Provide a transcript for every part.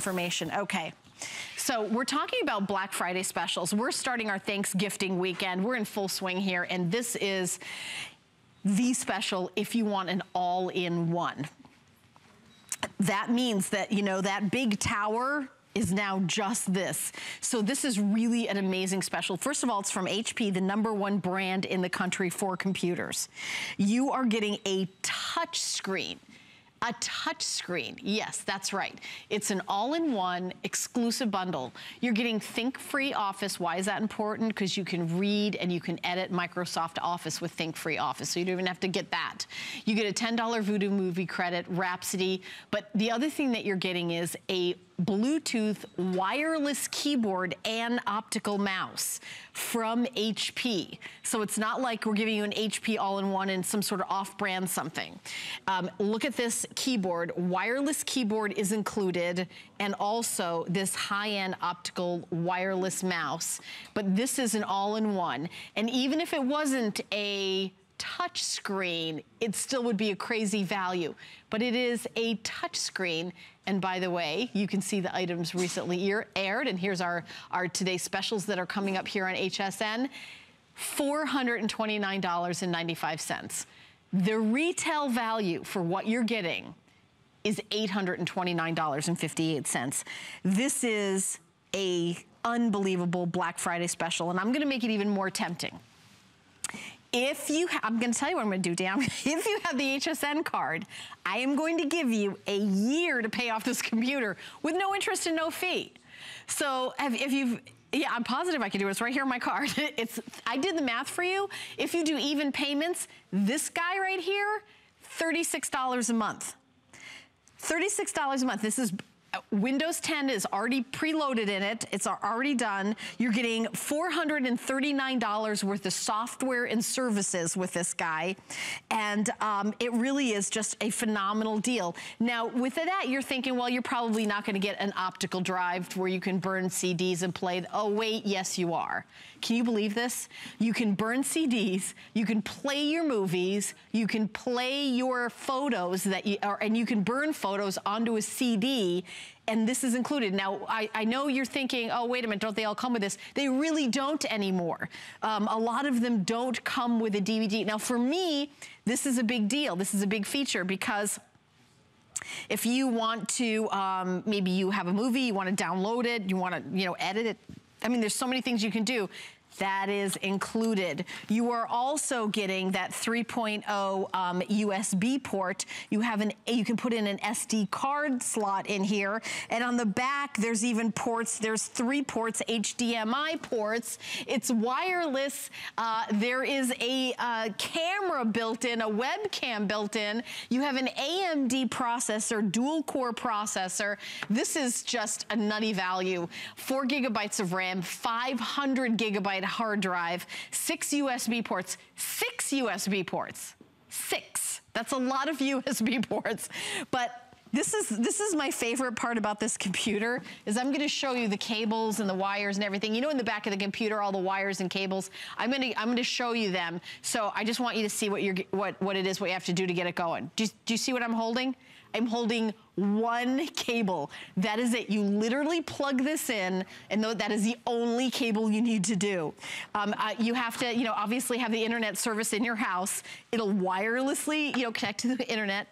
information. Okay. So we're talking about Black Friday specials. We're starting our Thanksgifting weekend. We're in full swing here, and this is the special if you want an all-in-one. That means that, you know, that big tower is now just this. So this is really an amazing special. First of all, it's from HP, the #1 brand in the country for computers. You are getting a touch screen. A touch screen, yes, that's right. It's an all-in-one exclusive bundle. You're getting ThinkFree Office. Why is that important? Because you can read and you can edit Microsoft Office with ThinkFree Office, so you don't even have to get that. You get a $10 Voodoo Movie credit, Rhapsody, but the other thing that you're getting is a Bluetooth wireless keyboard and optical mouse from HP. So it's not like we're giving you an HP all-in-one and some sort of off-brand something. Look at this keyboard. Wireless keyboard is included, and also this high-end optical wireless mouse. But this is an all-in-one. And even if it wasn't a touch screen, it still would be a crazy value. But it is a touch screen. And by the way, you can see the items recently aired, and here's our today's specials that are coming up here on HSN. $429.95. The retail value for what you're getting is $829.58. This is an unbelievable Black Friday special, and I'm gonna make it even more tempting. If you have, I'm gonna tell you what I'm gonna do, Dan. If you have the HSN card, I am going to give you a year to pay off this computer with no interest and no fee. So if you've, yeah, I'm positive I can do it. It's right here in my card. It's, I did the math for you. If you do even payments, this guy right here, $36 a month. $36 a month. This is, Windows 10 is already preloaded in it. It's already done. You're getting $439 worth of software and services with this guy. And it really is just a phenomenal deal. Now, with that, you're thinking, well, you're probably not going to get an optical drive where you can burn CDs and play. Oh, wait, yes, you are. Can you believe this? You can burn CDs. You can play your movies. You can play your photos that you are, and you can burn photos onto a CD. And this is included. Now, I know you're thinking, oh, wait a minute, don't they all come with this? They really don't anymore. A lot of them don't come with a DVD. Now, for me, this is a big deal. This is a big feature because if you want to, maybe you have a movie, you want to download it, you want to, you know, edit it. I mean, there's so many things you can do. That is included. You are also getting that 3.0 USB port. You have you can put in an SD card slot in here, and on the back there's even ports. There's 3 ports, HDMI ports. It's wireless. There is a camera built in, a webcam built in. You have an AMD processor, dual core processor. This is just a nutty value. 4 gigabytes of RAM, 500 gigabyte hard drive, 6 USB ports, 6 USB ports, 6. That's a lot of USB ports. But this is my favorite part about this computer, is I'm going to show you the cables and the wires and everything. You know, in the back of the computer, all the wires and cables. I'm going to show you them. So I just want you to see what it is, what you have to do to get it going. Do you see what I'm holding? I'm holding one cable. That is it. You literally plug this in, and that is the only cable you need to do. You have to, you know, obviously have the internet service in your house. It'll wirelessly, you know, connect to the internet.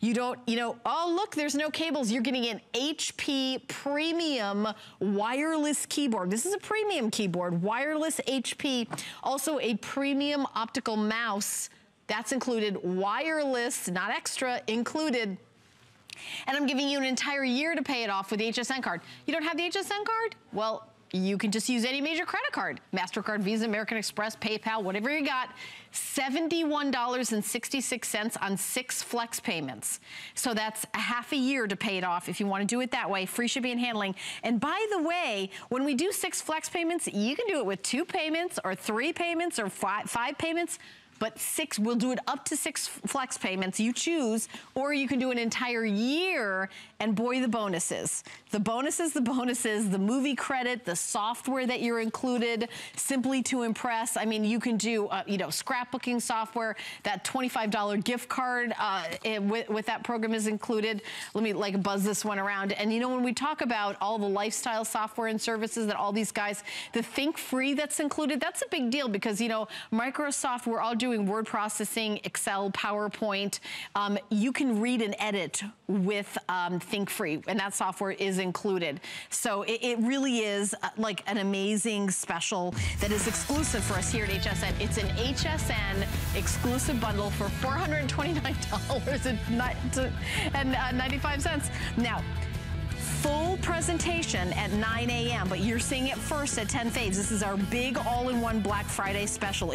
You don't, you know, oh, look, there's no cables. You're getting an HP premium wireless keyboard. This is a premium keyboard, wireless HP. Also a premium optical mouse. That's included, wireless, not extra, included. And I'm giving you an entire year to pay it off with the HSN card. You don't have the HSN card? Well, you can just use any major credit card. MasterCard, Visa, American Express, PayPal, whatever you got. $71.66 on 6 flex payments. So that's a half a year to pay it off if you want to do it that way. Free shipping and handling. And by the way, when we do 6 flex payments, you can do it with 2 payments or 3 payments or 5 payments. but we'll do it up to 6 flex payments, you choose, or you can do an entire year, and boy, the bonuses. The bonuses, the bonuses, the movie credit, the software that you're included, Simply to Impress. I mean, you can do, you know, scrapbooking software, that $25 gift card with that program is included. Let me like buzz this one around. And you know, when we talk about all the lifestyle software and services that all these guys, the ThinkFree that's included, that's a big deal because, you know, Microsoft, we're all doing word processing, Excel, PowerPoint. You can read and edit with ThinkFree, and that software is included. So it really is like an amazing special that is exclusive for us here at HSN. It's an HSN exclusive bundle for $429.95. Now, full presentation at 9 a.m., but you're seeing it first at 10 faves. This is our big all-in-one Black Friday special.